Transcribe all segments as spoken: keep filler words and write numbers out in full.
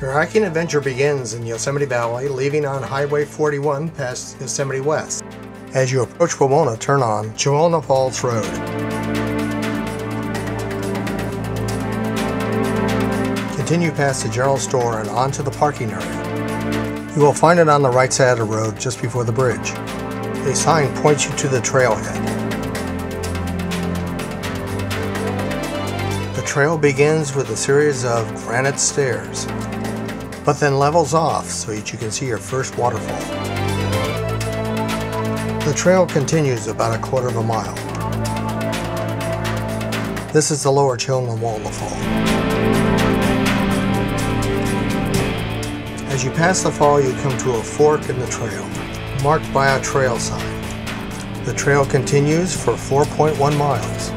Your hiking adventure begins in Yosemite Valley, leaving on Highway forty-one past Yosemite West. As you approach Wawona, turn on Chilnualna Falls Road. Continue past the general store and onto the parking area. You will find it on the right side of the road just before the bridge. A sign points you to the trailhead. The trail begins with a series of granite stairs, but then levels off so that you can see your first waterfall. The trail continues about a quarter of a mile. This is the Lower Chilnualna Falls. As you pass the fall, you come to a fork in the trail, marked by a trail sign. The trail continues for four point one miles.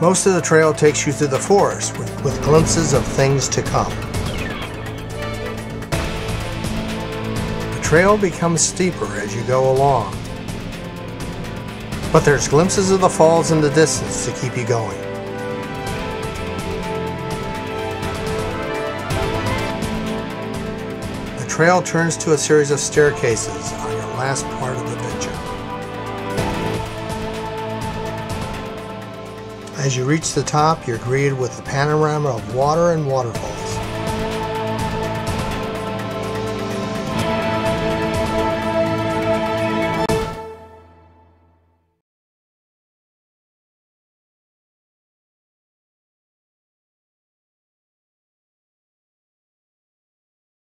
Most of the trail takes you through the forest with, with glimpses of things to come. The trail becomes steeper as you go along, but there's glimpses of the falls in the distance to keep you going. The trail turns to a series of staircases on your last part of the picture. As you reach the top, you're greeted with a panorama of water and waterfalls.